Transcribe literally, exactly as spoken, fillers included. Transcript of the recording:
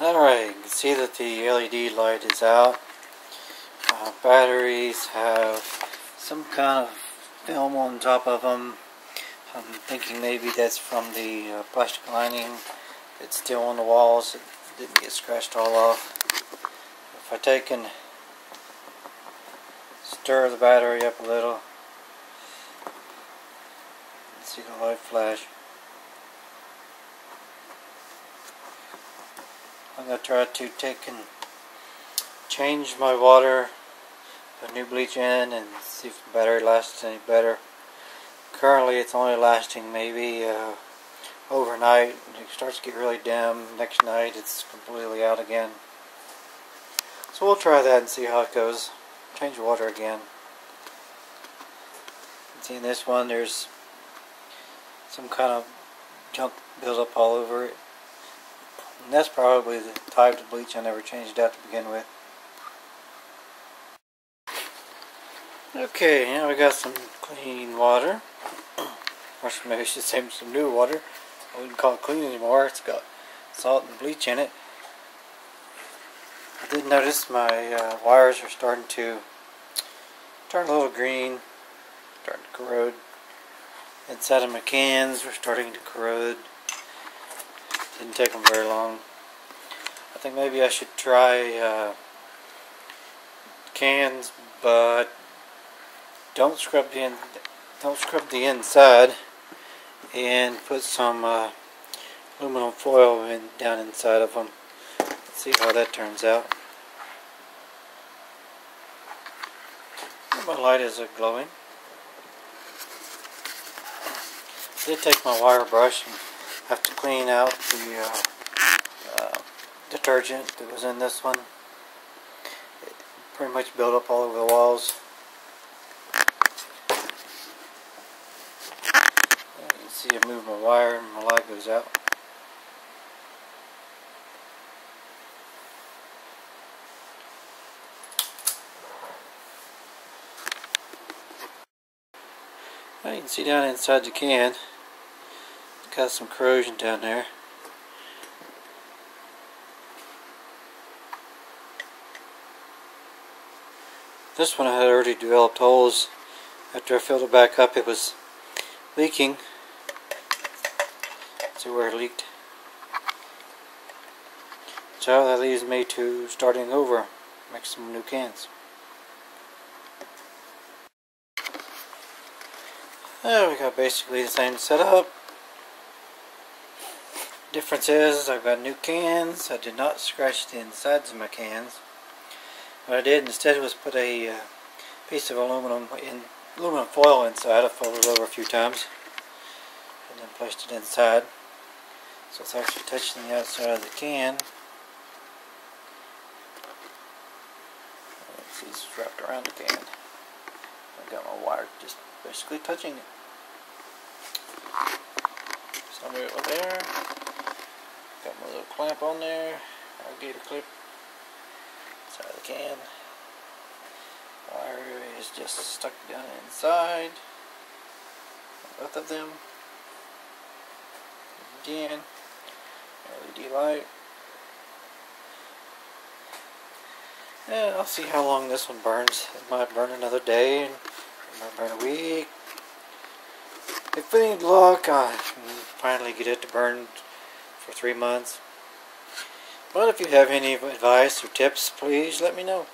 Alright, you can see that the L E D light is out. Uh, batteries have some kind of film on top of them. I'm thinking maybe that's from the uh, plastic lining that's still on the walls. It didn't get scratched all off. If I take and stir the battery up a little, you can see the light flash. I'm going to try to take and change my water, put new bleach in, and see if the battery lasts any better. Currently it's only lasting maybe uh, overnight. It starts to get really dim. Next night it's completely out again. So we'll try that and see how it goes. Change water again. See, in this one there's some kind of junk built up all over it. And that's probably the type of bleach I never changed out to begin with. Okay, now we got some clean water. Or maybe I should say some new water. I wouldn't call it clean anymore. It's got salt and bleach in it. I did notice my uh, wires are starting to turn a little green, starting to corrode. Inside of my cans, we're starting to corrode. Didn't take them very long. I think maybe I should try uh, cans, but don't scrub the in don't scrub the inside, and put some uh, aluminum foil in down inside of them. Let's see how that turns out. My light is glowing. I did take my wire brush and have to clean out the uh, uh, detergent that was in this one. It pretty much built up all over the walls. You can see I move my wire and my light goes out. Now you can see down inside the can, got some corrosion down there. This one I had already developed holes. After I filled it back up, it was leaking. See where it leaked. So that leads me to starting over, make some new cans. There we got basically the same setup. Difference is I've got new cans. I did not scratch the insides of my cans. What I did instead was put a uh, piece of aluminum in aluminum foil inside. I folded it over a few times and then placed it inside, so it's actually touching the outside of the can. Let's see, it's wrapped around the can. I got my wire just basically touching it. So move it over there. Got my little clamp on there, alligator clip, inside of the can. Wire is just stuck down inside, both of them. Again, L E D light. And I'll see how long this one burns. It might burn another day, it might burn a week. If any luck, I can finally get it to burn for three months. But if you have any advice or tips, please let me know.